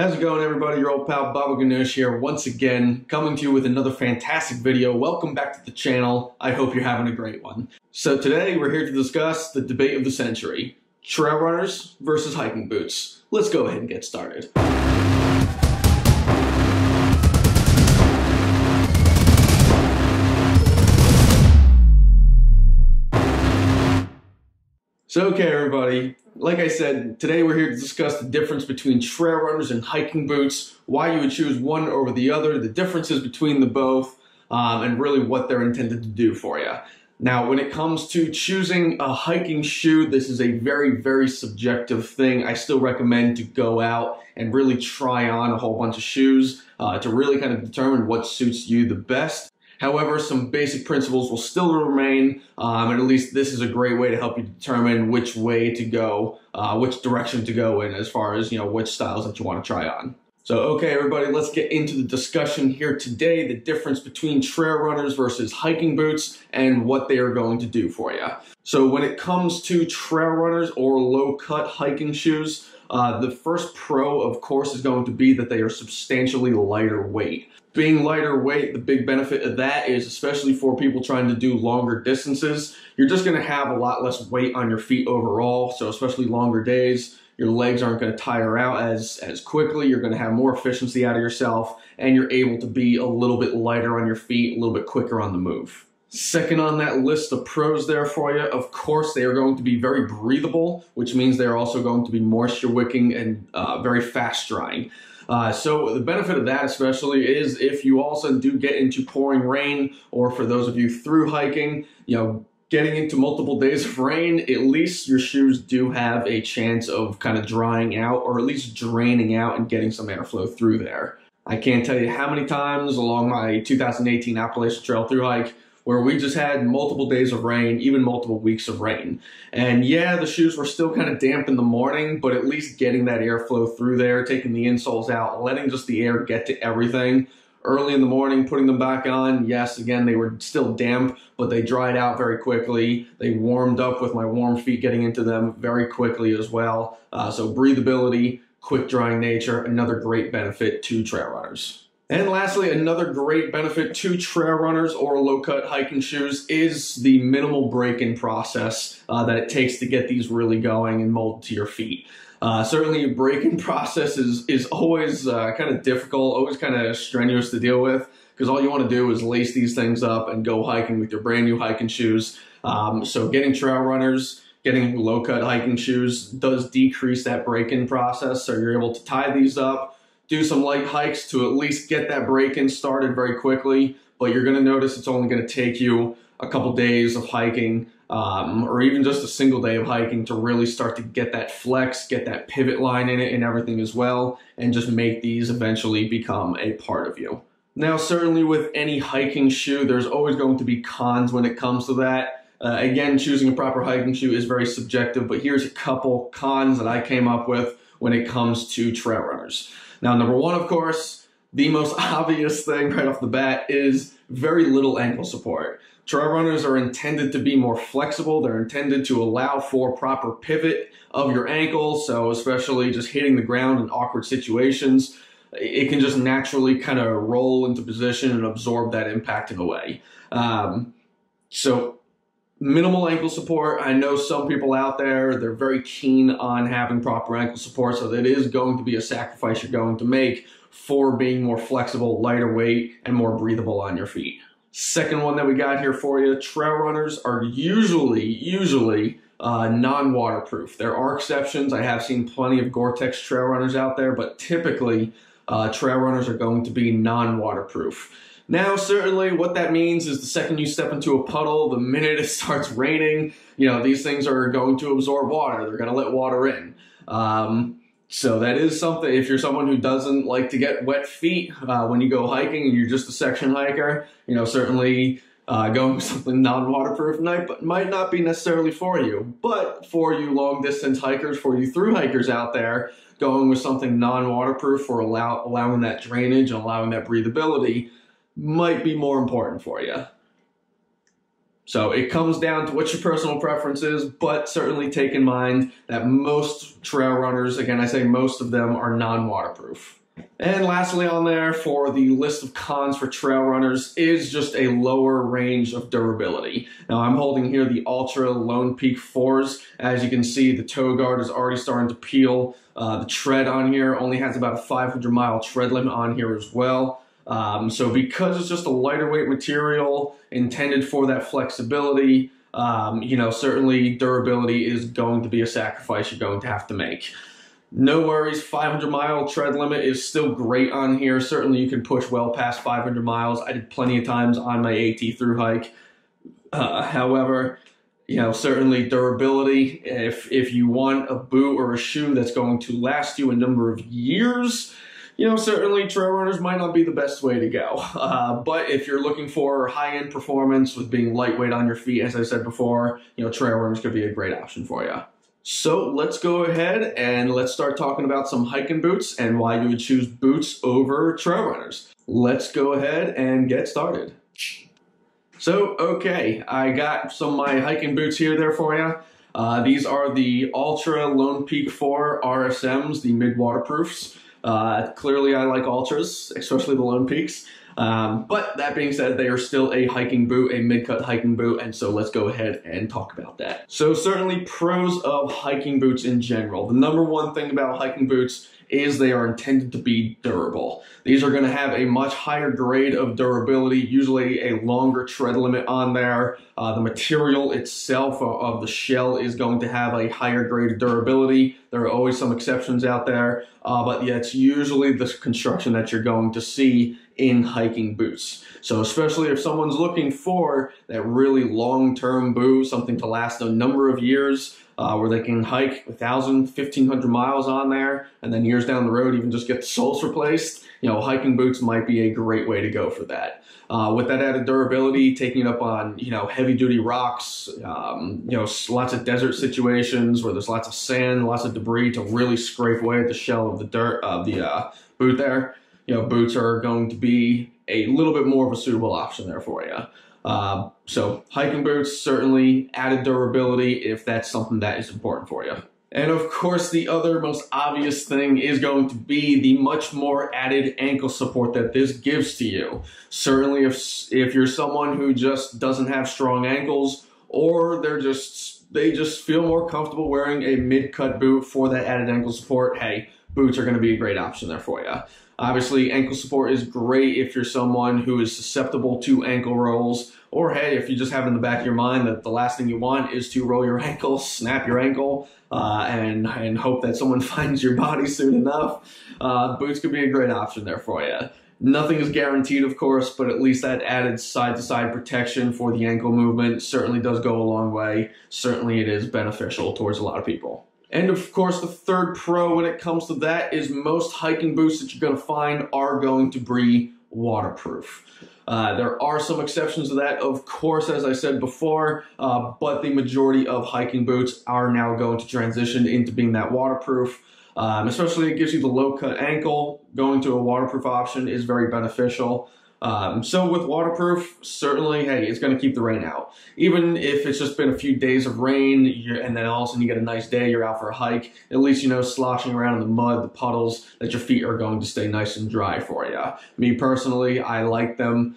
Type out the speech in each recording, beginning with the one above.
How's it going, everybody? Your old pal Baba Ganoush here once again, coming to you with another fantastic video. Welcome back to the channel. I hope you're having a great one. So today we're here to discuss the debate of the century, trail runners versus hiking boots. Let's go ahead and get started. So okay, everybody, like I said, today we're here to discuss the difference between trail runners and hiking boots, why you would choose one over the other, the differences between the both, and really what they're intended to do for you. Now, when it comes to choosing a hiking shoe, this is a very, very subjective thing. I still recommend to go out and really try on a whole bunch of shoes to really kind of determine what suits you the best. However, some basic principles will still remain, and at least this is a great way to help you determine which way to go, which direction to go in as far as, you know, which styles that you want to try on. So, okay, everybody, let's get into the discussion here today, the difference between trail runners versus hiking boots and what they are going to do for you. So when it comes to trail runners or low-cut hiking shoes, the first pro, of course, is going to be that they are substantially lighter weight. Being lighter weight, the big benefit of that is, especially for people trying to do longer distances, you're just going to have a lot less weight on your feet overall, so especially longer days. Your legs aren't going to tire out as quickly, you're going to have more efficiency out of yourself, and you're able to be a little bit lighter on your feet, a little bit quicker on the move. Second on that list of pros there for you, of course, they are going to be very breathable, which means they're also going to be moisture wicking and very fast drying. So the benefit of that especially is if you also do get into pouring rain, or for those of you through hiking, you know, getting into multiple days of rain, at least your shoes do have a chance of kind of drying out, or at least draining out and getting some airflow through there. I can't tell you how many times along my 2018 Appalachian Trail through hike where we just had multiple days of rain, even multiple weeks of rain. And yeah, the shoes were still kind of damp in the morning, but at least getting that airflow through there, taking the insoles out, letting just the air get to everything. Early in the morning, putting them back on, yes, again, they were still damp, but they dried out very quickly. They warmed up with my warm feet getting into them very quickly as well. So breathability, quick drying nature, another great benefit to trail runners. And lastly, another great benefit to trail runners or low-cut hiking shoes is the minimal break-in process that it takes to get these really going and molded to your feet. Certainly, a break-in process is always kind of difficult, always kind of strenuous to deal with, because all you want to do is lace these things up and go hiking with your brand new hiking shoes. So getting trail runners, getting low-cut hiking shoes does decrease that break-in process, so you're able to tie these up, do some light hikes to at least get that break-in started very quickly, but you're going to notice it's only going to take you a couple days of hiking or even just a single day of hiking to really start to get that flex, get that pivot line in it and everything as well, and just make these eventually become a part of you. Now, certainly with any hiking shoe, there's always going to be cons when it comes to that. Again, choosing a proper hiking shoe is very subjective, but here's a couple cons that I came up with when it comes to trail runners. Now, number one, of course, the most obvious thing right off the bat is very little ankle support. Trail runners are intended to be more flexible. They're intended to allow for proper pivot of your ankle, so especially just hitting the ground in awkward situations, it can just naturally kind of roll into position and absorb that impact in a way. So minimal ankle support. I know some people out there, they're very keen on having proper ankle support, so that is going to be a sacrifice you're going to make for being more flexible, lighter weight, and more breathable on your feet. Second one that we got here for you, trail runners are usually non-waterproof. There are exceptions. I have seen plenty of Gore-Tex trail runners out there, but typically trail runners are going to be non-waterproof. Now, certainly what that means is the second you step into a puddle, the minute it starts raining, you know, these things are going to absorb water. They're going to let water in. So that is something, if you're someone who doesn't like to get wet feet when you go hiking and you're just a section hiker, you know, certainly going with something non-waterproof might not be necessarily for you. But for you long-distance hikers, for you through hikers out there, going with something non-waterproof for allowing that drainage and allowing that breathability might be more important for you. So it comes down to what your personal preference is, but certainly take in mind that most trail runners, again, I say most of them, are non-waterproof. And lastly on there for the list of cons for trail runners is just a lower range of durability. Now I'm holding here the Altra Lone Peak 4s. As you can see, the toe guard is already starting to peel. The tread on here only has about a 500-mile tread limit on here as well. So because it's just a lighter weight material intended for that flexibility, you know, certainly durability is going to be a sacrifice you're going to have to make. No worries, 500-mile tread limit is still great on here. Certainly you can push well past 500 miles. I did plenty of times on my AT through hike. However, you know, certainly durability, if you want a boot or a shoe that's going to last you a number of years, you know, certainly trail runners might not be the best way to go. But if you're looking for high-end performance with being lightweight on your feet, as I said before, you know, trail runners could be a great option for you. So let's go ahead and let's start talking about some hiking boots and why you would choose boots over trail runners. Let's go ahead and get started. So, okay, I got some of my hiking boots here there for you. These are the Altra Lone Peak 4 RSMs, the mid-waterproofs. Clearly I like Altras, especially the Lone Peaks. But that being said, they are still a hiking boot, a mid-cut hiking boot, and so let's go ahead and talk about that. So certainly pros of hiking boots in general. The number one thing about hiking boots is they are intended to be durable. These are going to have a much higher grade of durability, usually a longer tread limit on there. The material itself of the shell is going to have a higher grade of durability. There are always some exceptions out there, but yeah, it's usually the construction that you're going to see in hiking boots. So especially if someone's looking for that really long-term boot, something to last a number of years, where they can hike 1,000, 1,500 miles on there, and then years down the road even just get the soles replaced, you know, hiking boots might be a great way to go for that. With that added durability, taking it up on, you know, heavy-duty rocks, you know, lots of desert situations where there's lots of sand, lots of debris to really scrape away at the shell of the dirt of the boot there. You know, boots are going to be a little bit more of a suitable option there for you. So hiking boots, certainly added durability if that's something that is important for you. And of course, the other most obvious thing is going to be the much more added ankle support that this gives to you. Certainly if you're someone who just doesn't have strong ankles, or they just feel more comfortable wearing a mid-cut boot for that added ankle support, hey, boots are going to be a great option there for you. Obviously, ankle support is great if you're someone who is susceptible to ankle rolls, or hey, if you just have in the back of your mind that the last thing you want is to roll your ankle, snap your ankle, and hope that someone finds your body soon enough. Boots could be a great option there for you. Nothing is guaranteed, of course, but at least that added side-to-side protection for the ankle movement certainly does go a long way. Certainly it is beneficial towards a lot of people. And of course, the third pro when it comes to that is most hiking boots that you're going to find are going to be waterproof. There are some exceptions to that, of course, as I said before, but the majority of hiking boots are now going to transition into being that waterproof. Especially it gives you the low-cut ankle. Going to a waterproof option is very beneficial. So with waterproof, certainly, hey, it's going to keep the rain out. Even if it's just been a few days of rain and then all of a sudden you get a nice day, you're out for a hike, at least, you know, sloshing around in the mud, the puddles, that your feet are going to stay nice and dry for you. Me personally, I like them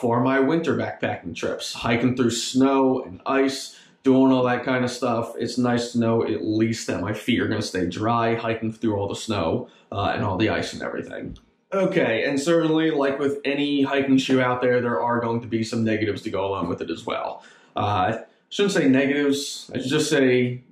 for my winter backpacking trips, hiking through snow and ice, doing all that kind of stuff. It's nice to know at least that my feet are going to stay dry hiking through all the snow and all the ice and everything. Okay, and certainly, like with any hiking shoe out there, there are going to be some negatives to go along with it as well. I shouldn't say negatives, I should just say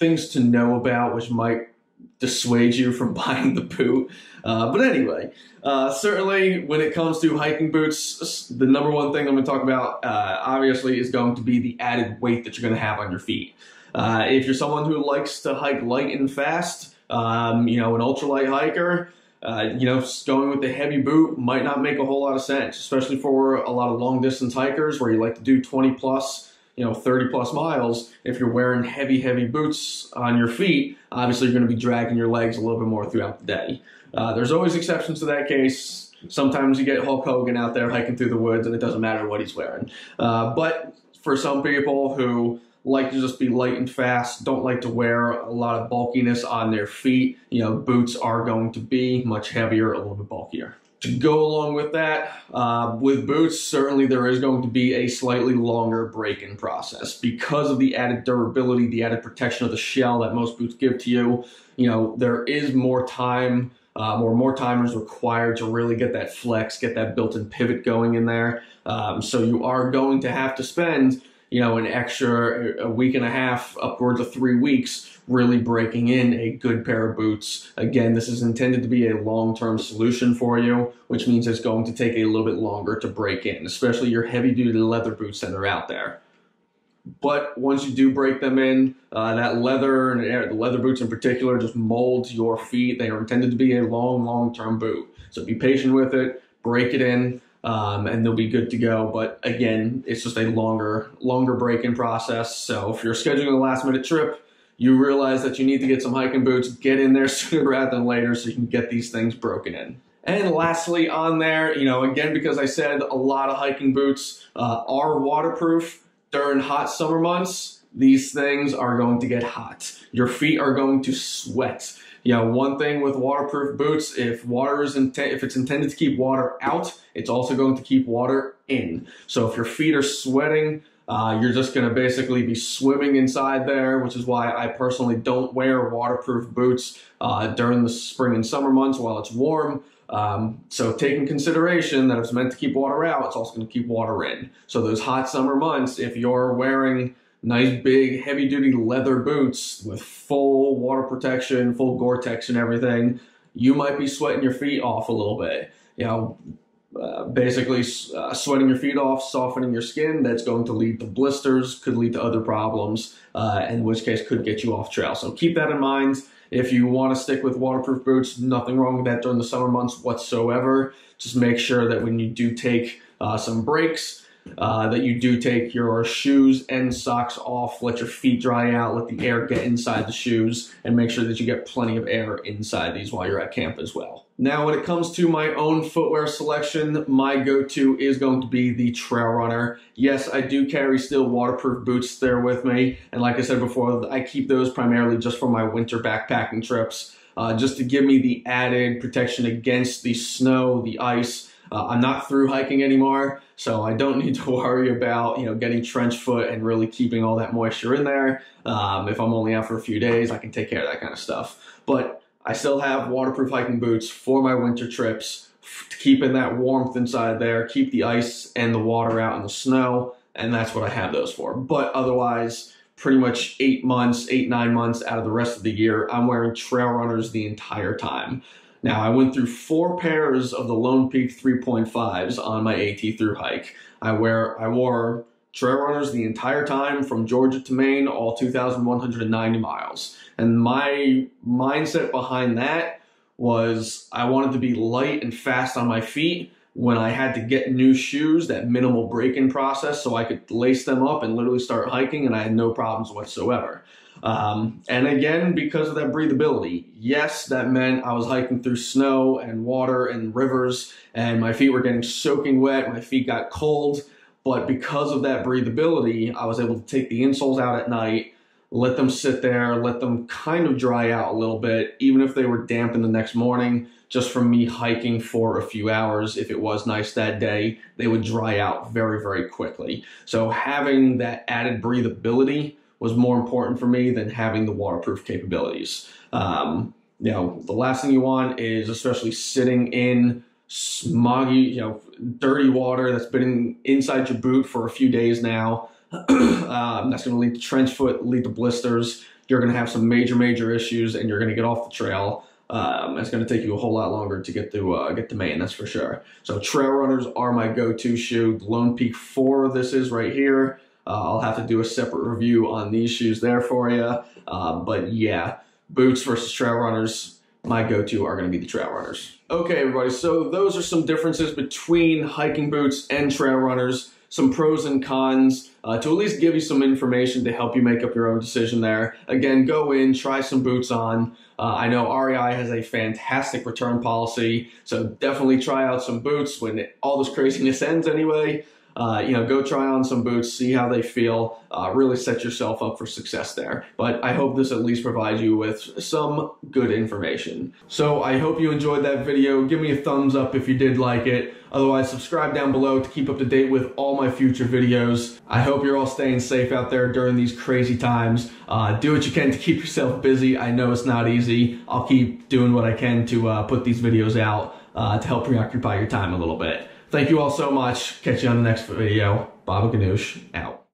things to know about which might dissuade you from buying the boot. But anyway, certainly when it comes to hiking boots, the number one thing I'm going to talk about, obviously, is going to be the added weight that you're going to have on your feet. If you're someone who likes to hike light and fast, you know, an ultralight hiker, you know, going with the heavy boot might not make a whole lot of sense, especially for a lot of long distance hikers where you like to do 20 plus, you know, 30 plus miles. If you're wearing heavy boots on your feet, obviously you're going to be dragging your legs a little bit more throughout the day. There's always exceptions to that case. Sometimes you get Hulk Hogan out there hiking through the woods and it doesn't matter what he's wearing. But for some people who like to just be light and fast, don't like to wear a lot of bulkiness on their feet, you know, boots are going to be much heavier, a little bit bulkier. To go along with that, with boots, certainly there is going to be a slightly longer break-in process. Because of the added durability, the added protection of the shell that most boots give to you, you know, there is more time, more time is required to really get that flex, get that built-in pivot going in there. So you are going to have to spend, you know, an extra a week and a half, upwards of 3 weeks, really breaking in a good pair of boots. Again, this is intended to be a long-term solution for you, which means it's going to take a little bit longer to break in, especially your heavy-duty leather boots that are out there. But once you do break them in, that leather, and the leather boots in particular, just molds your feet. They are intended to be a long-term boot. So be patient with it, break it in, and they'll be good to go. But again, it's just a longer break-in process. So if you're scheduling a last-minute trip, you realize that you need to get some hiking boots, get in there sooner rather than later so you can get these things broken in. And lastly on there, you know, again, because I said a lot of hiking boots are waterproof. During hot summer months, these things are going to get hot. Your feet are going to sweat. You know, one thing with waterproof boots, if it's intended to keep water out, it's also going to keep water in. So if your feet are sweating, you're just going to basically be swimming inside there, which is why I personally don't wear waterproof boots during the spring and summer months while it's warm. So take in consideration that if it's meant to keep water out, it's also going to keep water in. So those hot summer months, if you're wearing nice big heavy-duty leather boots with full water protection, full Gore-Tex and everything, you might be sweating your feet off a little bit. You know, basically sweating your feet off, softening your skin, that's going to lead to blisters, could lead to other problems, in which case could get you off trail. So keep that in mind. If you want to stick with waterproof boots, nothing wrong with that during the summer months whatsoever. Just make sure that when you do take some breaks, that you do take your shoes and socks off, let your feet dry out, let the air get inside the shoes, and make sure that you get plenty of air inside these while you're at camp as well. Now, when it comes to my own footwear selection, my go-to is going to be the Trail Runner. Yes, I do carry still waterproof boots there with me, and like I said before, I keep those primarily just for my winter backpacking trips, just to give me the added protection against the snow, the ice. I'm not through hiking anymore, so I don't need to worry about, you know, getting trench foot and really keeping all that moisture in there. If I'm only out for a few days, I can take care of that kind of stuff. But I still have waterproof hiking boots for my winter trips, keeping that warmth inside there, keep the ice and the water out in the snow, and that's what I have those for. But otherwise, pretty much 8, 9 months out of the rest of the year, I'm wearing Trail Runners the entire time. Now, I went through 4 pairs of the Lone Peak 3.5s on my AT through hike. I wore Trail Runners the entire time from Georgia to Maine, all 2,190 miles. And my mindset behind that was I wanted to be light and fast on my feet. When I had to get new shoes, that minimal break-in process, so I could lace them up and literally start hiking, and I had no problems whatsoever. And again, because of that breathability, yes, that meant I was hiking through snow and water and rivers, and my feet were getting soaking wet, my feet got cold, but because of that breathability, I was able to take the insoles out at night, let them sit there, let them kind of dry out a little bit, even if they were dampened the next morning, just from me hiking for a few hours. If it was nice that day, they would dry out very, very quickly. So having that added breathability was more important for me than having the waterproof capabilities. You know, the last thing you want is, especially sitting in smoggy, you know, dirty water that's been inside your boot for a few days now. That's going to lead to trench foot, lead to blisters. You're going to have some major issues, and you're going to get off the trail. It's going to take you a whole lot longer to get to Maine, that's for sure. So Trail Runners are my go-to shoe. Lone Peak 4, this is right here. I'll have to do a separate review on these shoes there for you. But yeah, boots versus Trail Runners, my go-to are going to be the Trail Runners. Okay, everybody, so those are some differences between hiking boots and Trail Runners, some pros and cons, to at least give you some information to help you make up your own decision there. Again, go in, try some boots on. I know REI has a fantastic return policy, so definitely try out some boots when all this craziness ends anyway. you know, go try on some boots, see how they feel, really set yourself up for success there. But I hope this at least provides you with some good information. So I hope you enjoyed that video. Give me a thumbs up if you did like it. Otherwise, subscribe down below to keep up to date with all my future videos. I hope you're all staying safe out there during these crazy times. Do what you can to keep yourself busy. I know it's not easy. I'll keep doing what I can to put these videos out to help preoccupy your time a little bit. Thank you all so much. Catch you on the next video. Baba Ganoush, out.